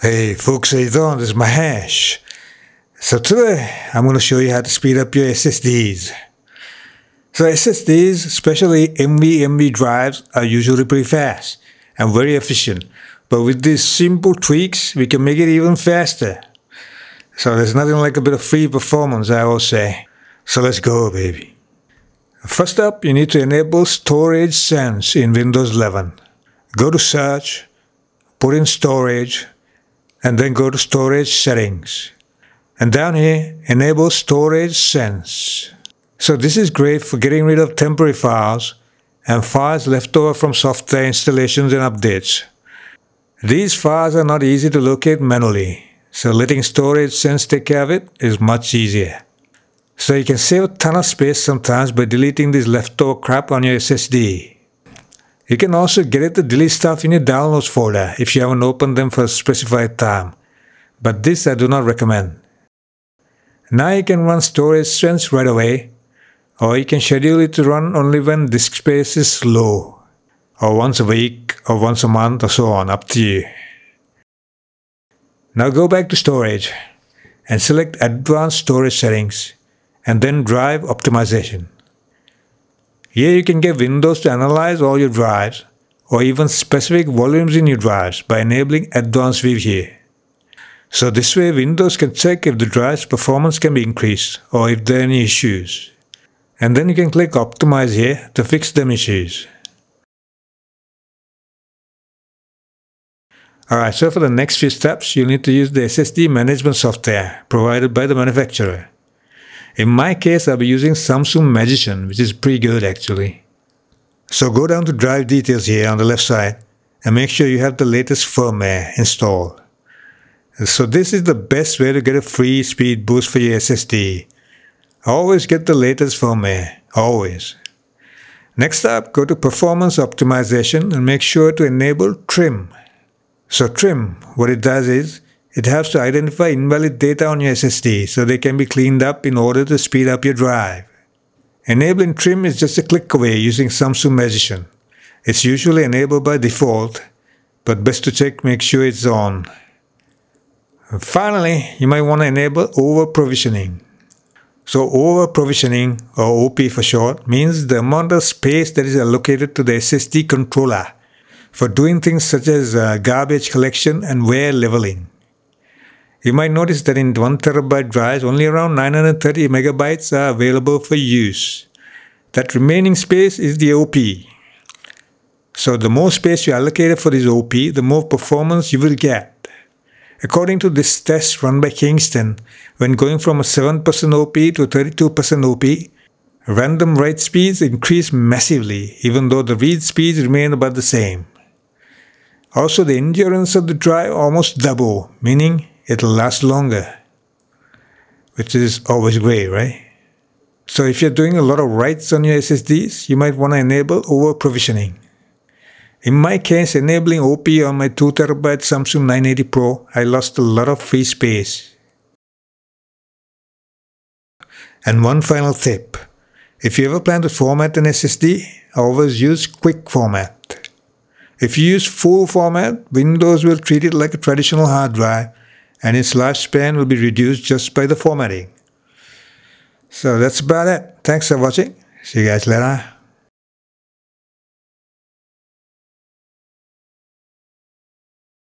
Hey folks, how you doing? This is Mahesh. So today I'm going to show you how to speed up your SSDs. So SSDs, especially NVMe drives, are usually pretty fast and very efficient. But with these simple tweaks, we can make it even faster. So there's nothing like a bit of free performance, I will say. So let's go, baby. First up, you need to enable Storage Sense in Windows 11. Go to Search, put in Storage, and then go to Storage Settings. And down here, enable Storage Sense. So this is great for getting rid of temporary files and files left over from software installations and updates. These files are not easy to locate manually, so letting Storage Sense take care of it is much easier. So you can save a ton of space sometimes by deleting this leftover crap on your SSD. You can also get it to delete stuff in your downloads folder if you haven't opened them for a specified time, but this I do not recommend. Now you can run Storage Sense right away, or you can schedule it to run only when disk space is low, or once a week, or once a month, or so on, up to you. Now go back to Storage and select Advanced Storage Settings, and then Drive Optimization. Here you can get Windows to analyze all your drives, or even specific volumes in your drives by enabling Advanced View here. So this way Windows can check if the drive's performance can be increased, or if there are any issues. And then you can click Optimize here to fix them issues. Alright, so for the next few steps, you'll need to use the SSD management software provided by the manufacturer. In my case, I'll be using Samsung Magician, which is pretty good actually. So go down to Drive Details here on the left side and make sure you have the latest firmware installed. So this is the best way to get a free speed boost for your SSD. Always get the latest firmware, always. Next up, go to Performance Optimization and make sure to enable Trim. So Trim, what it does is, it helps to identify invalid data on your SSD so they can be cleaned up in order to speed up your drive. Enabling Trim is just a click away using Samsung Magician. It's usually enabled by default, but best to check, make sure it's on. And finally, you might want to enable over-provisioning. So over-provisioning, or OP for short, means the amount of space that is allocated to the SSD controller for doing things such as garbage collection and wear leveling. You might notice that in 1 terabyte drives, only around 930 megabytes are available for use. That remaining space is the OP. So the more space you allocate for this OP, the more performance you will get. According to this test run by Kingston, when going from a 7% OP to a 32% OP, random write speeds increase massively, even though the read speeds remain about the same. Also, the endurance of the drive almost double, meaning it'll last longer, which is always great, right? So if you're doing a lot of writes on your SSDs, you might want to enable over-provisioning. In my case, enabling OP on my 2 terabyte Samsung 980 Pro, I lost a lot of free space. And one final tip. If you ever plan to format an SSD, always use quick format. If you use full format, Windows will treat it like a traditional hard drive and its lifespan will be reduced just by the formatting. So that's about it. Thanks for watching. See you guys later.